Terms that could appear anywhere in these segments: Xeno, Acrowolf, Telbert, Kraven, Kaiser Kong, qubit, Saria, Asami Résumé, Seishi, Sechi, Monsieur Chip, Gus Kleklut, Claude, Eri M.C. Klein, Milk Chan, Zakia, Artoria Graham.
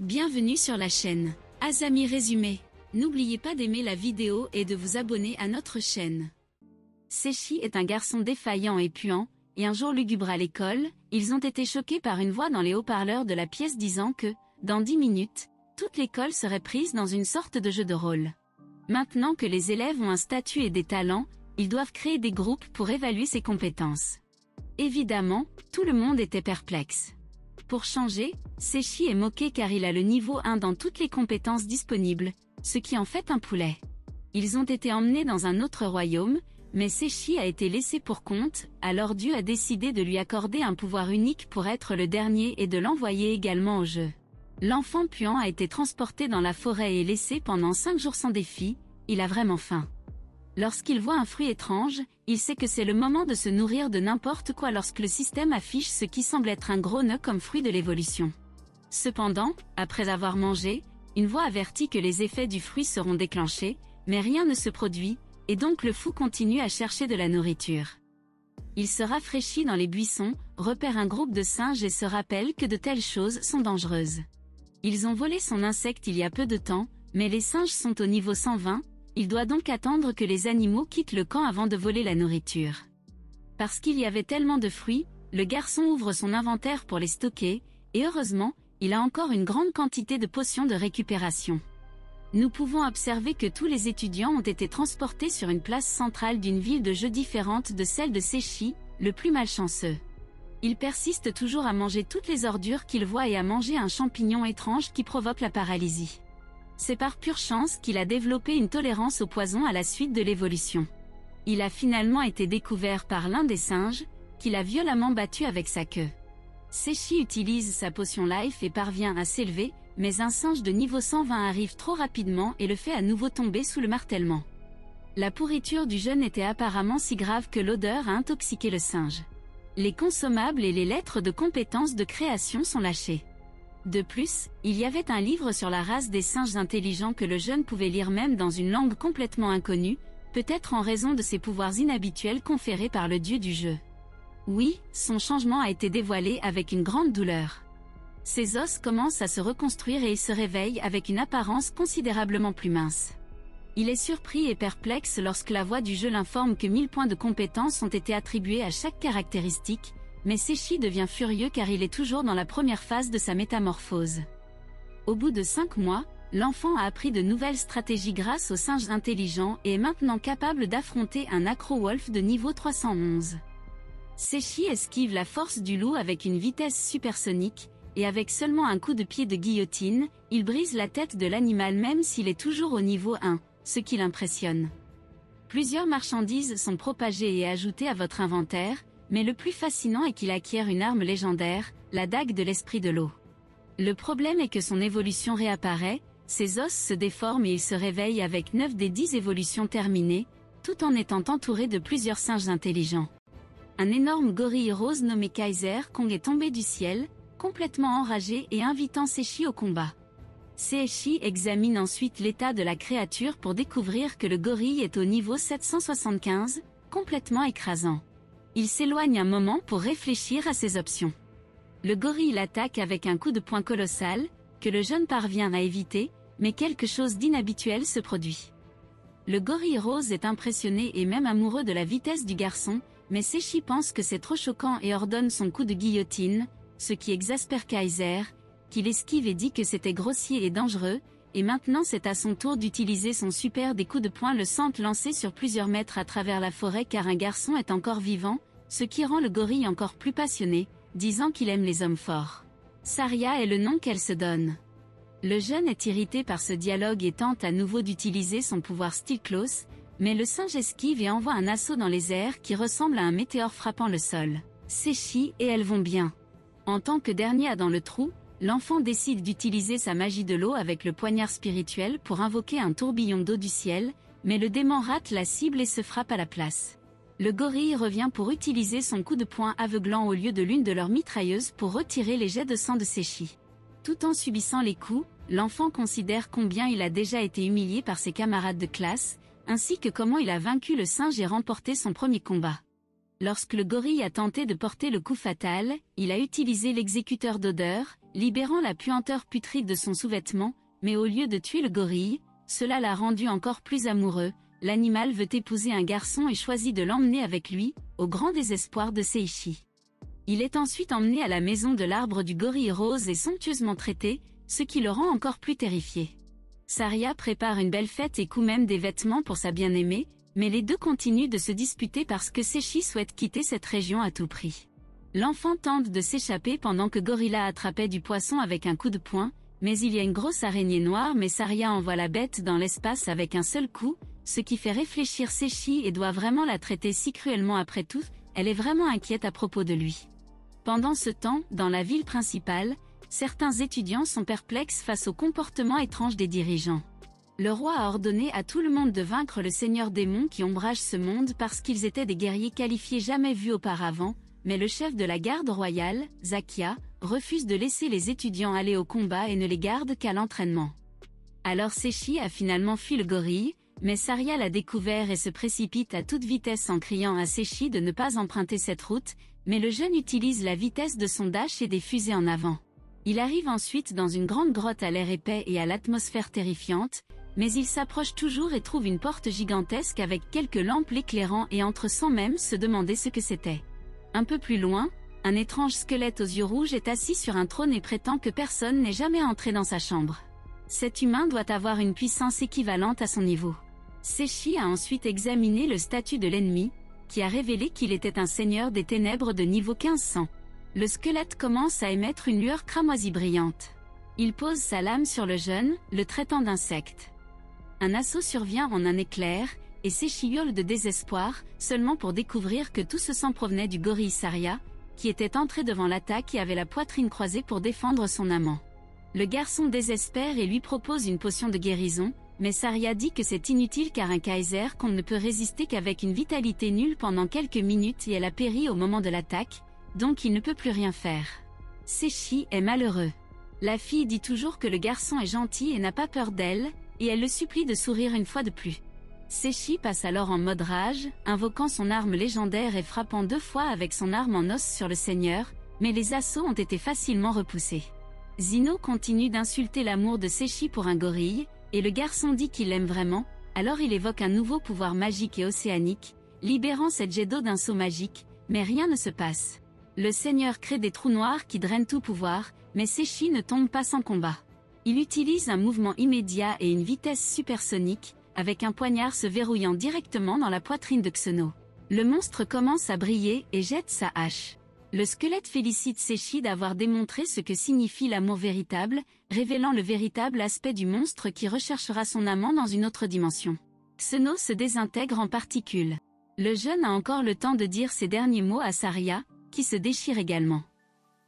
Bienvenue sur la chaîne Asami Résumé. N'oubliez pas d'aimer la vidéo et de vous abonner à notre chaîne. Sechi est un garçon défaillant et puant, et un jour lugubre à l'école, ils ont été choqués par une voix dans les haut-parleurs de la pièce disant que, dans 10 minutes, toute l'école serait prise dans une sorte de jeu de rôle. Maintenant que les élèves ont un statut et des talents, ils doivent créer des groupes pour évaluer ses compétences. Évidemment, tout le monde était perplexe. Pour changer, Seishi est moqué car il a le niveau 1 dans toutes les compétences disponibles, ce qui en fait un poulet. Ils ont été emmenés dans un autre royaume, mais Seishi a été laissé pour compte, alors Dieu a décidé de lui accorder un pouvoir unique pour être le dernier et de l'envoyer également au jeu. L'enfant puant a été transporté dans la forêt et laissé pendant 5 jours sans défi, il a vraiment faim. Lorsqu'il voit un fruit étrange, il sait que c'est le moment de se nourrir de n'importe quoi lorsque le système affiche ce qui semble être un gros nœud comme fruit de l'évolution. Cependant, après avoir mangé, une voix avertit que les effets du fruit seront déclenchés, mais rien ne se produit, et donc le fou continue à chercher de la nourriture. Il se rafraîchit dans les buissons, repère un groupe de singes et se rappelle que de telles choses sont dangereuses. Ils ont volé son insecte il y a peu de temps, mais les singes sont au niveau 120, il doit donc attendre que les animaux quittent le camp avant de voler la nourriture. Parce qu'il y avait tellement de fruits, le garçon ouvre son inventaire pour les stocker, et heureusement, il a encore une grande quantité de potions de récupération. Nous pouvons observer que tous les étudiants ont été transportés sur une place centrale d'une ville de jeu différente de celle de Seishi, le plus malchanceux. Il persiste toujours à manger toutes les ordures qu'il voit et à manger un champignon étrange qui provoque la paralysie. C'est par pure chance qu'il a développé une tolérance au poison à la suite de l'évolution. Il a finalement été découvert par l'un des singes, qu'il a violemment battu avec sa queue. Seishi utilise sa potion life et parvient à s'élever, mais un singe de niveau 120 arrive trop rapidement et le fait à nouveau tomber sous le martèlement. La pourriture du jeune était apparemment si grave que l'odeur a intoxiqué le singe. Les consommables et les lettres de compétences de création sont lâchées. De plus, il y avait un livre sur la race des singes intelligents que le jeune pouvait lire même dans une langue complètement inconnue, peut-être en raison de ses pouvoirs inhabituels conférés par le dieu du jeu. Oui, son changement a été dévoilé avec une grande douleur. Ses os commencent à se reconstruire et il se réveille avec une apparence considérablement plus mince. Il est surpris et perplexe lorsque la voix du jeu l'informe que 1000 points de compétences ont été attribués à chaque caractéristique, mais Seishi devient furieux car il est toujours dans la première phase de sa métamorphose. Au bout de 5 mois, l'enfant a appris de nouvelles stratégies grâce aux singes intelligents et est maintenant capable d'affronter un Acrowolf de niveau 311. Seishi esquive la force du loup avec une vitesse supersonique, et avec seulement un coup de pied de guillotine, il brise la tête de l'animal même s'il est toujours au niveau 1, ce qui l'impressionne. Plusieurs marchandises sont propagées et ajoutées à votre inventaire, mais le plus fascinant est qu'il acquiert une arme légendaire, la dague de l'esprit de l'eau. Le problème est que son évolution réapparaît, ses os se déforment et il se réveille avec 9 des 10 évolutions terminées, tout en étant entouré de plusieurs singes intelligents. Un énorme gorille rose nommé Kaiser Kong est tombé du ciel, complètement enragé et invitant Seishi au combat. Seishi examine ensuite l'état de la créature pour découvrir que le gorille est au niveau 775, complètement écrasant. Il s'éloigne un moment pour réfléchir à ses options. Le gorille l'attaque avec un coup de poing colossal, que le jeune parvient à éviter, mais quelque chose d'inhabituel se produit. Le gorille rose est impressionné et même amoureux de la vitesse du garçon, mais Seishi pense que c'est trop choquant et ordonne son coup de guillotine, ce qui exaspère Kaiser, qu'il esquive et dit que c'était grossier et dangereux, et maintenant c'est à son tour d'utiliser son super des coups de poing le sent lancé sur plusieurs mètres à travers la forêt car un garçon est encore vivant, ce qui rend le gorille encore plus passionné, disant qu'il aime les hommes forts. Saria est le nom qu'elle se donne. Le jeune est irrité par ce dialogue et tente à nouveau d'utiliser son pouvoir Still Close, mais le singe esquive et envoie un assaut dans les airs qui ressemble à un météore frappant le sol. Seishi et elles vont bien. En tant que dernier à dans le trou, l'enfant décide d'utiliser sa magie de l'eau avec le poignard spirituel pour invoquer un tourbillon d'eau du ciel, mais le démon rate la cible et se frappe à la place. Le gorille revient pour utiliser son coup de poing aveuglant au lieu de l'une de leurs mitrailleuses pour retirer les jets de sang de Seishi. Tout en subissant les coups, l'enfant considère combien il a déjà été humilié par ses camarades de classe, ainsi que comment il a vaincu le singe et remporté son premier combat. Lorsque le gorille a tenté de porter le coup fatal, il a utilisé l'exécuteur d'odeur, libérant la puanteur putride de son sous-vêtement, mais au lieu de tuer le gorille, cela l'a rendu encore plus amoureux, l'animal veut épouser un garçon et choisit de l'emmener avec lui, au grand désespoir de Seishi. Il est ensuite emmené à la maison de l'arbre du gorille rose et somptueusement traité, ce qui le rend encore plus terrifié. Saria prépare une belle fête et coud même des vêtements pour sa bien-aimée, mais les deux continuent de se disputer parce que Sechi souhaite quitter cette région à tout prix. L'enfant tente de s'échapper pendant que Gorilla attrapait du poisson avec un coup de poing, mais il y a une grosse araignée noire mais Saria envoie la bête dans l'espace avec un seul coup, ce qui fait réfléchir Sechi et doit vraiment la traiter si cruellement après tout, elle est vraiment inquiète à propos de lui. Pendant ce temps, dans la ville principale, certains étudiants sont perplexes face au comportement étrange des dirigeants. Le roi a ordonné à tout le monde de vaincre le seigneur démon qui ombrage ce monde parce qu'ils étaient des guerriers qualifiés jamais vus auparavant, mais le chef de la garde royale, Zakia, refuse de laisser les étudiants aller au combat et ne les garde qu'à l'entraînement. Alors Sechi a finalement fui le gorille, mais Saria l'a découvert et se précipite à toute vitesse en criant à Sechi de ne pas emprunter cette route, mais le jeune utilise la vitesse de son dash et des fusées en avant. Il arrive ensuite dans une grande grotte à l'air épais et à l'atmosphère terrifiante, mais il s'approche toujours et trouve une porte gigantesque avec quelques lampes l'éclairant et entre sans même se demander ce que c'était. Un peu plus loin, un étrange squelette aux yeux rouges est assis sur un trône et prétend que personne n'est jamais entré dans sa chambre. Cet humain doit avoir une puissance équivalente à son niveau. Sechi a ensuite examiné le statut de l'ennemi, qui a révélé qu'il était un seigneur des ténèbres de niveau 1500. Le squelette commence à émettre une lueur cramoisie brillante. Il pose sa lame sur le jeune, le traitant d'insecte. Un assaut survient en un éclair, et Sechi hurle de désespoir, seulement pour découvrir que tout ce sang provenait du gorille Saria, qui était entré devant l'attaque et avait la poitrine croisée pour défendre son amant. Le garçon désespère et lui propose une potion de guérison, mais Saria dit que c'est inutile car un Kaiser Kong ne peut résister qu'avec une vitalité nulle pendant quelques minutes et elle a péri au moment de l'attaque, donc il ne peut plus rien faire. Sechi est malheureux. La fille dit toujours que le garçon est gentil et n'a pas peur d'elle, et elle le supplie de sourire une fois de plus. Sechi passe alors en mode rage, invoquant son arme légendaire et frappant deux fois avec son arme en os sur le seigneur, mais les assauts ont été facilement repoussés. Xeno continue d'insulter l'amour de Sechi pour un gorille, et le garçon dit qu'il l'aime vraiment, alors il évoque un nouveau pouvoir magique et océanique, libérant cette jet d'eau d'un seau magique, mais rien ne se passe. Le seigneur crée des trous noirs qui drainent tout pouvoir, mais Sechi ne tombe pas sans combat. Il utilise un mouvement immédiat et une vitesse supersonique, avec un poignard se verrouillant directement dans la poitrine de Xeno. Le monstre commence à briller et jette sa hache. Le squelette félicite Sechi d'avoir démontré ce que signifie l'amour véritable, révélant le véritable aspect du monstre qui recherchera son amant dans une autre dimension. Xeno se désintègre en particules. Le jeune a encore le temps de dire ses derniers mots à Saria, qui se déchire également.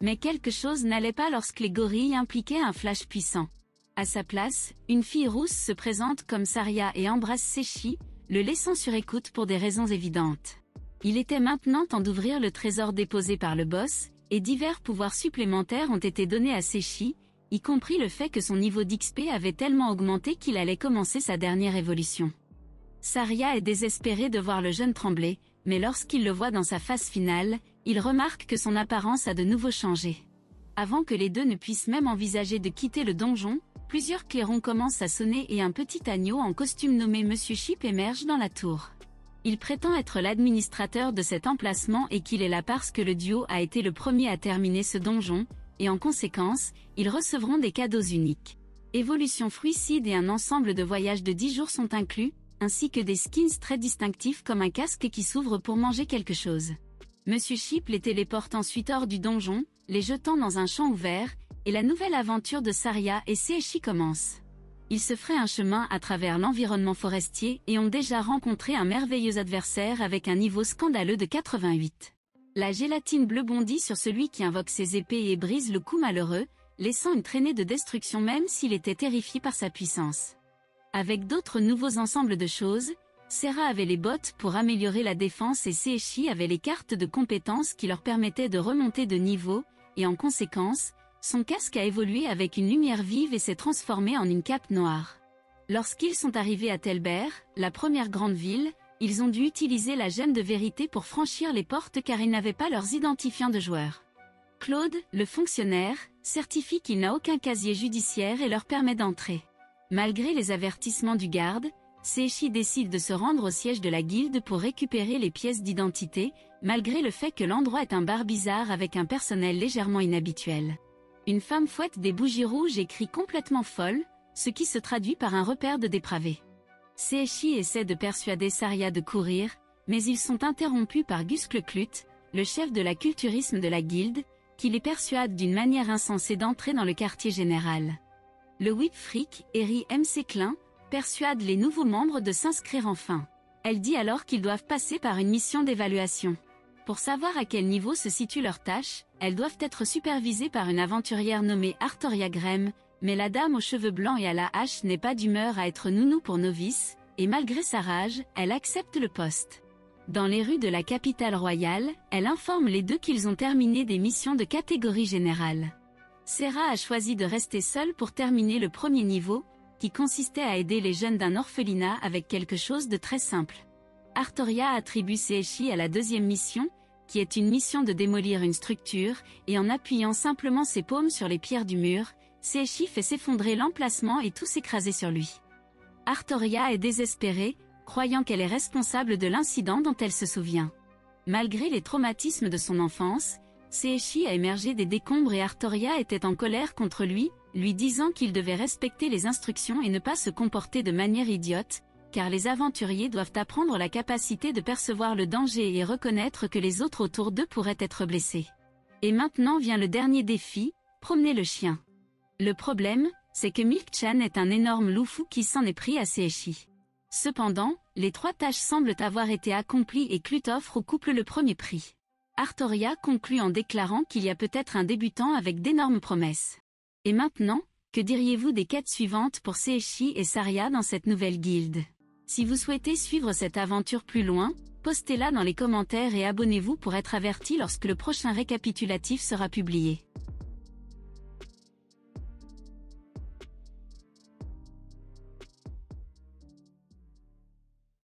Mais quelque chose n'allait pas lorsque les gorilles impliquaient un flash puissant. À sa place, une fille rousse se présente comme Saria et embrasse Sechi, le laissant sur écoute pour des raisons évidentes. Il était maintenant temps d'ouvrir le trésor déposé par le boss, et divers pouvoirs supplémentaires ont été donnés à Sechi, y compris le fait que son niveau d'XP avait tellement augmenté qu'il allait commencer sa dernière évolution. Saria est désespérée de voir le jeune trembler, mais lorsqu'il le voit dans sa phase finale, il remarque que son apparence a de nouveau changé. Avant que les deux ne puissent même envisager de quitter le donjon, plusieurs clairons commencent à sonner et un petit agneau en costume nommé Monsieur Chip émerge dans la tour. Il prétend être l'administrateur de cet emplacement et qu'il est là parce que le duo a été le premier à terminer ce donjon, et en conséquence, ils recevront des cadeaux uniques. Évolution fruicide et un ensemble de voyages de 10 jours sont inclus, ainsi que des skins très distinctifs comme un casque qui s'ouvre pour manger quelque chose. Monsieur Chip les téléporte ensuite hors du donjon, les jetant dans un champ ouvert, et la nouvelle aventure de Saria et Sechi commence. Ils se feraient un chemin à travers l'environnement forestier et ont déjà rencontré un merveilleux adversaire avec un niveau scandaleux de 88. La gélatine bleue bondit sur celui qui invoque ses épées et brise le cou malheureux, laissant une traînée de destruction même s'il était terrifié par sa puissance. Avec d'autres nouveaux ensembles de choses, Serra avait les bottes pour améliorer la défense et Sechi avait les cartes de compétences qui leur permettaient de remonter de niveau, et en conséquence, son casque a évolué avec une lumière vive et s'est transformé en une cape noire. Lorsqu'ils sont arrivés à Telbert, la première grande ville, ils ont dû utiliser la gemme de vérité pour franchir les portes car ils n'avaient pas leurs identifiants de joueurs. Claude, le fonctionnaire, certifie qu'il n'a aucun casier judiciaire et leur permet d'entrer. Malgré les avertissements du garde, Seishi décide de se rendre au siège de la guilde pour récupérer les pièces d'identité, malgré le fait que l'endroit est un bar bizarre avec un personnel légèrement inhabituel. Une femme fouette des bougies rouges et crie complètement folle, ce qui se traduit par un repère de dépravés. Seishi essaie de persuader Saria de courir, mais ils sont interrompus par Gus Kleklut, le chef de la culturisme de la guilde, qui les persuade d'une manière insensée d'entrer dans le quartier général. Le whip fric, Eri M.C. Klein, persuade les nouveaux membres de s'inscrire enfin. Elle dit alors qu'ils doivent passer par une mission d'évaluation. Pour savoir à quel niveau se situe leur tâche, elles doivent être supervisées par une aventurière nommée Artoria Graham, mais la dame aux cheveux blancs et à la hache n'est pas d'humeur à être nounou pour novice, et malgré sa rage, elle accepte le poste. Dans les rues de la capitale royale, elle informe les deux qu'ils ont terminé des missions de catégorie générale. Sarah a choisi de rester seule pour terminer le premier niveau, qui consistait à aider les jeunes d'un orphelinat avec quelque chose de très simple. Artoria attribue Seishi à la deuxième mission, qui est une mission de démolir une structure, et en appuyant simplement ses paumes sur les pierres du mur, Seishi fait s'effondrer l'emplacement et tout s'écraser sur lui. Artoria est désespérée, croyant qu'elle est responsable de l'incident dont elle se souvient. Malgré les traumatismes de son enfance, Seishi a émergé des décombres et Artoria était en colère contre lui, lui disant qu'il devait respecter les instructions et ne pas se comporter de manière idiote, car les aventuriers doivent apprendre la capacité de percevoir le danger et reconnaître que les autres autour d'eux pourraient être blessés. Et maintenant vient le dernier défi, promener le chien. Le problème, c'est que Milk Chan est un énorme loup fou qui s'en est pris à Seishi. Cependant, les trois tâches semblent avoir été accomplies et Klut offre au couple le premier prix. Artoria conclut en déclarant qu'il y a peut-être un débutant avec d'énormes promesses. Et maintenant, que diriez-vous des quêtes suivantes pour Seishi et Saria dans cette nouvelle guilde? Si vous souhaitez suivre cette aventure plus loin, postez-la dans les commentaires et abonnez-vous pour être averti lorsque le prochain récapitulatif sera publié.